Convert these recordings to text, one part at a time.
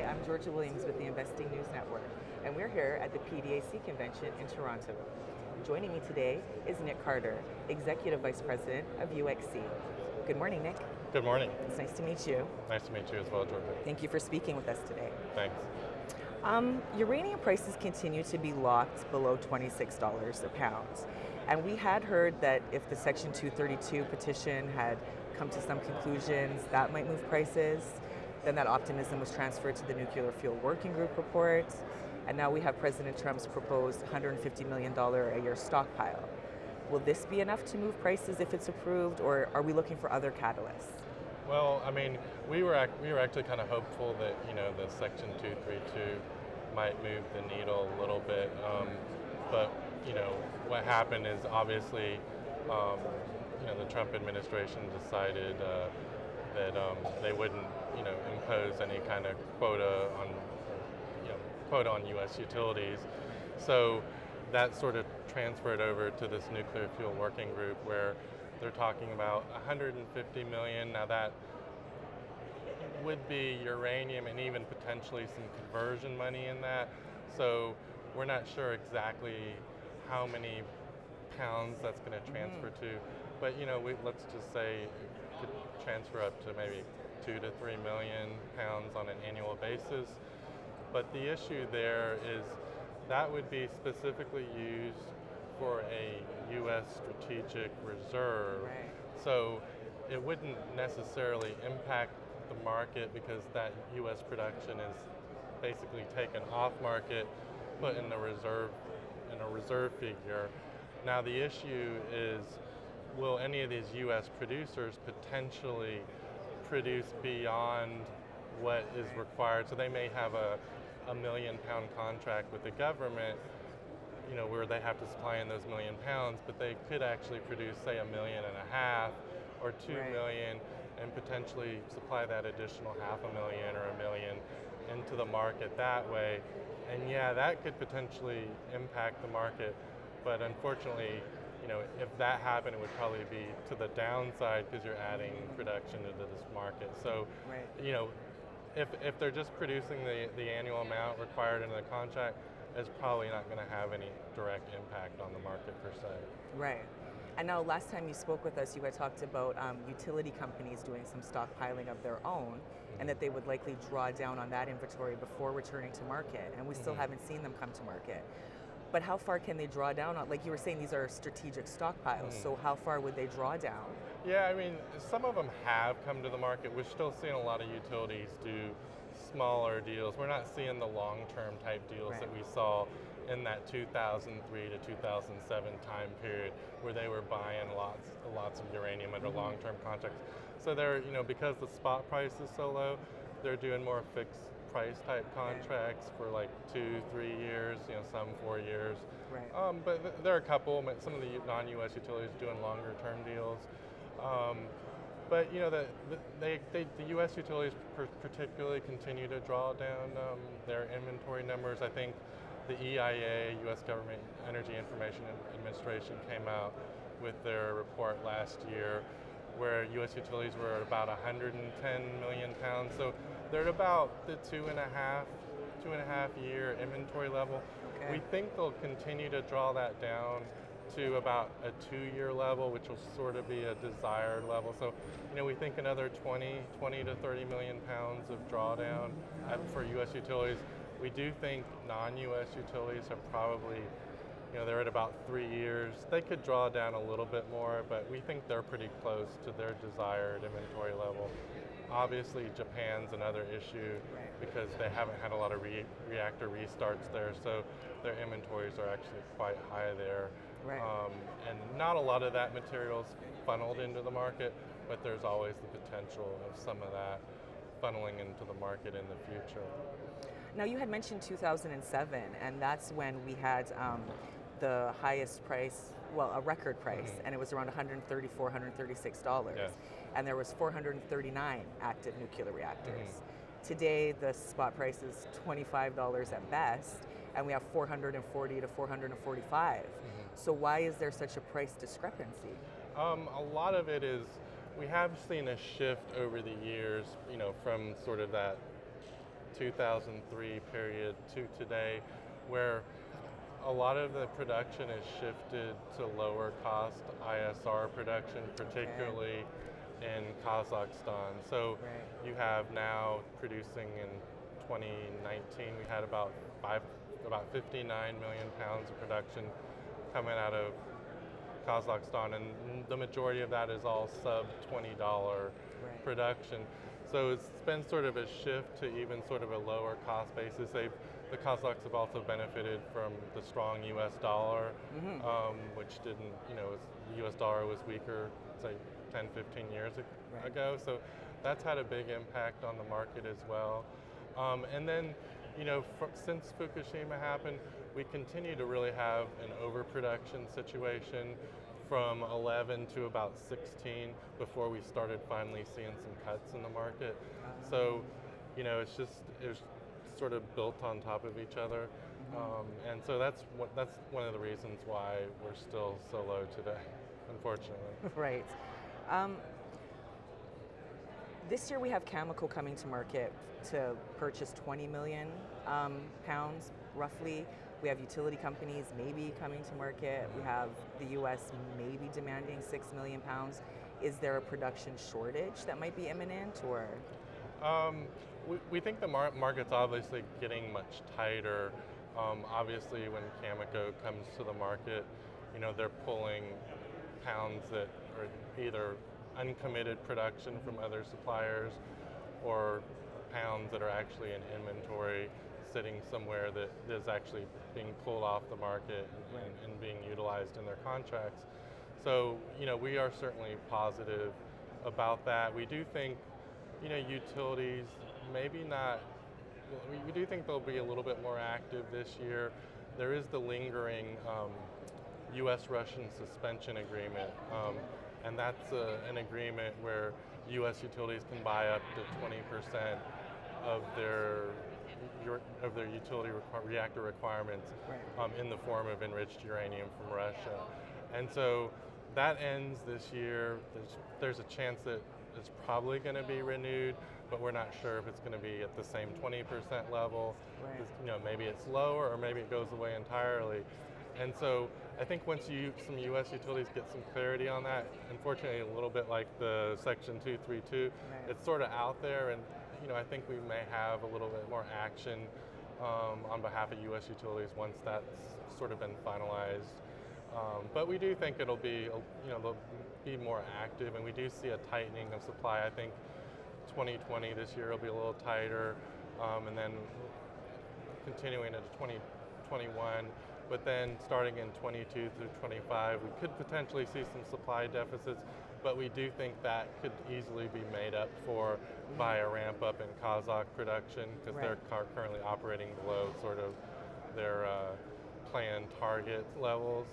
Hi, I'm Georgia Williams with the Investing News Network, and we're here at the PDAC convention in Toronto. Joining me today is Nick Carter, Executive Vice President of UXC. Good morning, Nick. Good morning. It's nice to meet you. Nice to meet you as well, Georgia. Thank you for speaking with us today. Thanks. Uranium prices continue to be locked below $26 a pound. And we had heard that if the Section 232 petition had come to some conclusions, that might move prices. Then that optimism was transferred to the Nuclear Fuel Working Group report. And now we have President Trump's proposed $150 million a year stockpile. Will this be enough to move prices if it's approved, or are we looking for other catalysts? Well, I mean, we were actually kind of hopeful that, you know, the Section 232 might move the needle a little bit. But, you know, what happened is obviously, you know, the Trump administration decided that they wouldn't, you know, impose any kind of quota on U.S. utilities. So that sort of transferred over to this Nuclear Fuel Working Group, where they're talking about $150 million. Now that would be uranium and even potentially some conversion money in that. So we're not sure exactly how many pounds that's going to transfer to. But, you know, let's just say it could transfer up to maybe 2 to 3 million pounds on an annual basis. But the issue there is that would be specifically used for a U.S. strategic reserve. Right. So it wouldn't necessarily impact the market because that U.S. production is basically taken off market, put in the reserve, in a reserve figure. Now the issue is, will any of these U.S. producers potentially produce beyond what is required? So they may have a 1 million pound contract with the government, you know, where they have to supply in those 1 million pounds, but they could actually produce, say, 1.5 million or 2 million, and potentially supply that additional 500,000 or 1 million into the market that way. And yeah, that could potentially impact the market, but unfortunately, you know, if that happened, it would probably be to the downside because you're adding production into this market. So, you know, if they're just producing the annual amount required in the contract, it's probably not going to have any direct impact on the market per se. Right. And now last time you spoke with us, you had talked about utility companies doing some stockpiling of their own, and that they would likely draw down on that inventory before returning to market. And we still haven't seen them come to market. But how far can they draw down on? Like you were saying, these are strategic stockpiles, so how far would they draw down? Yeah, I mean, some of them have come to the market. We're still seeing a lot of utilities do smaller deals. We're not seeing the long-term type deals that we saw in that 2003 to 2007 time period, where they were buying lots of uranium under long-term contracts. So they're, you know, because the spot price is so low, they're doing more fixed price type contracts for like 2-3 years, you know, some 4 years. But there are a couple, some of the non-U.S. utilities doing longer term deals. But you know, the U.S. utilities particularly continue to draw down their inventory numbers. I think the EIA, U.S. Government Energy Information Administration, came out with their report last year, where U.S. utilities were at about 110 million pounds. So they're at about the two and a half year inventory level. We think they'll continue to draw that down to about a 2-year level, which will sort of be a desired level. So, you know, we think another 20 to 30 million pounds of drawdown for U.S. utilities. We do think non-U.S. utilities are probably, you know, they're at about 3 years. They could draw down a little bit more, but we think they're pretty close to their desired inventory level. Obviously, Japan's another issue because they haven't had a lot of reactor restarts there, so their inventories are actually quite high there. And not a lot of that material's funneled into the market, but there's always the potential of some of that funneling into the market in the future. Now, you had mentioned 2007, and that's when we had the highest price, well, a record price, and it was around $134, $136. Yes. And there was 439 active nuclear reactors. Today, the spot price is $25 at best, and we have 440 to 445. So why is there such a price discrepancy? A lot of it is, we have seen a shift over the years, you know, from sort of that 2003 period to today, where a lot of the production is shifted to lower cost ISR production, particularly in Kazakhstan. So you have now producing in 2019, we had about 59 million pounds of production coming out of Kazakhstan, and the majority of that is all sub $20 production. So it's been sort of a shift to even sort of a lower cost basis. The Kazakhs have also benefited from the strong U.S. dollar, which didn't, the U.S. dollar was weaker, say, 10, 15 years ago. So that's had a big impact on the market as well. And then, since Fukushima happened, we continue to really have an overproduction situation from 11 to about 16 before we started finally seeing some cuts in the market. So, it's sort of built on top of each other. And so that's one of the reasons why we're still so low today, unfortunately. Right. This year we have Cameco coming to market to purchase 20 million pounds, roughly. We have utility companies maybe coming to market. We have the U.S. maybe demanding 6 million pounds. Is there a production shortage that might be imminent, or? We think the market's obviously getting much tighter. Obviously, when Cameco comes to the market, they're pulling pounds that are either uncommitted production from other suppliers or pounds that are actually in inventory sitting somewhere that is actually being pulled off the market and being utilized in their contracts. So, we are certainly positive about that. We do think, utilities, maybe not, we do think they'll be a little bit more active this year. There is the lingering U.S.-Russian Suspension Agreement. And that's an agreement where U.S. utilities can buy up to 20% of their utility reactor requirements in the form of enriched uranium from Russia. And so that ends this year. There's a chance that it's probably going to be renewed, but we're not sure if it's going to be at the same 20% level. Maybe it's lower, or maybe it goes away entirely. And so I think once some U.S. utilities get some clarity on that, unfortunately a little bit like the Section 232, it's sort of out there, and I think we may have a little bit more action on behalf of U.S. utilities once that's sort of been finalized. But we do think it'll be, they'll be more active, and we do see a tightening of supply. I think 2020 this year will be a little tighter, and then continuing into 2021. But then starting in 22 through 25, we could potentially see some supply deficits, but we do think that could easily be made up for by a ramp up in Kazakh production, because they're currently operating below sort of their planned target levels.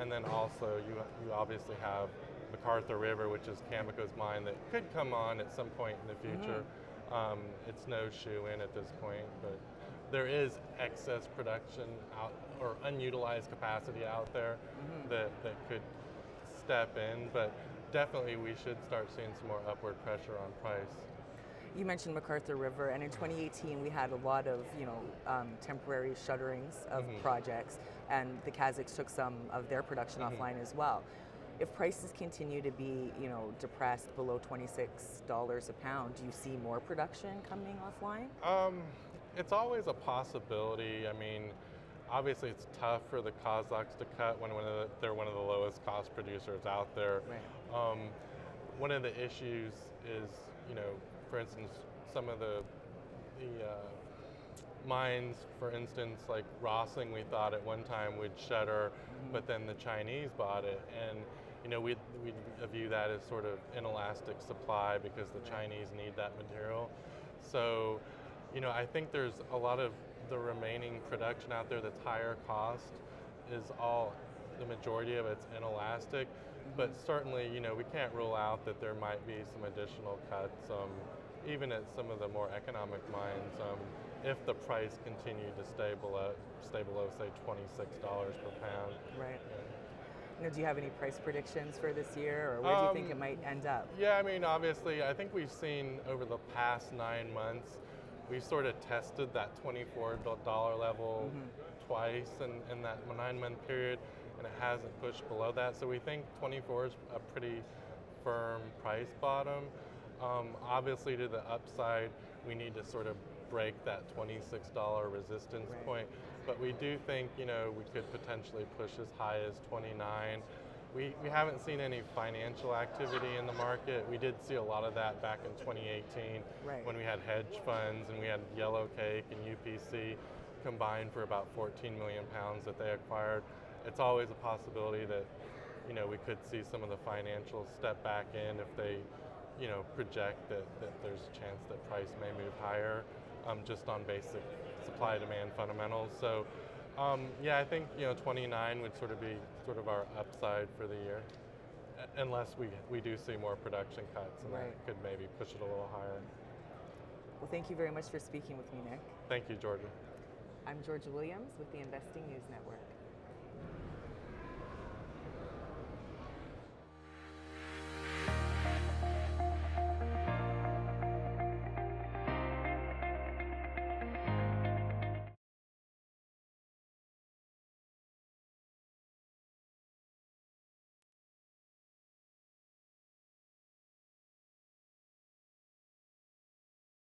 And then also you obviously have MacArthur River, which is Cameco's mine that could come on at some point in the future. It's no shoe-in at this point, but there is excess production out or unutilized capacity out there that could step in, but definitely we should start seeing some more upward pressure on price. You mentioned MacArthur River, and in 2018 we had a lot of temporary shutterings of projects, and the Kazakhs took some of their production offline as well. If prices continue to be, depressed below $26 a pound, do you see more production coming offline? It's always a possibility. I mean, obviously it's tough for the Kazakhs to cut when they're one of the lowest cost producers out there. One of the issues is, for instance, some of the mines, for instance, like Rossing, we thought at one time would shutter, but then the Chinese bought it. And we view that as sort of inelastic supply because the Chinese need that material. So, I think there's a lot of the remaining production out there that's higher cost is all, the majority of it's inelastic. But certainly, we can't rule out that there might be some additional cuts, even at some of the more economic mines. If the price continued to stay below, say, $26 per pound. Do you have any price predictions for this year, or where do you think it might end up? I mean, obviously, I think we've seen over the past 9 months, we've sort of tested that $24 level twice in that 9-month period, and it hasn't pushed below that. So we think 24 is a pretty firm price bottom. Obviously, to the upside, we need to sort of break that $26 resistance point. But we do think, you know, we could potentially push as high as 29. We haven't seen any financial activity in the market. We did see a lot of that back in 2018 when we had hedge funds and we had Yellow Cake and UPC combined for about 14 million pounds that they acquired. It's always a possibility that, you know, we could see some of the financials step back in if they, you know, project that there's a chance that price may move higher, just on basic supply-demand fundamentals. So, yeah, I think, you know, 29 would sort of be sort of our upside for the year, unless we do see more production cuts, and that could maybe push it a little higher. Well, thank you very much for speaking with me, Nick. Thank you, Georgia. I'm Georgia Williams with the Investing News Network.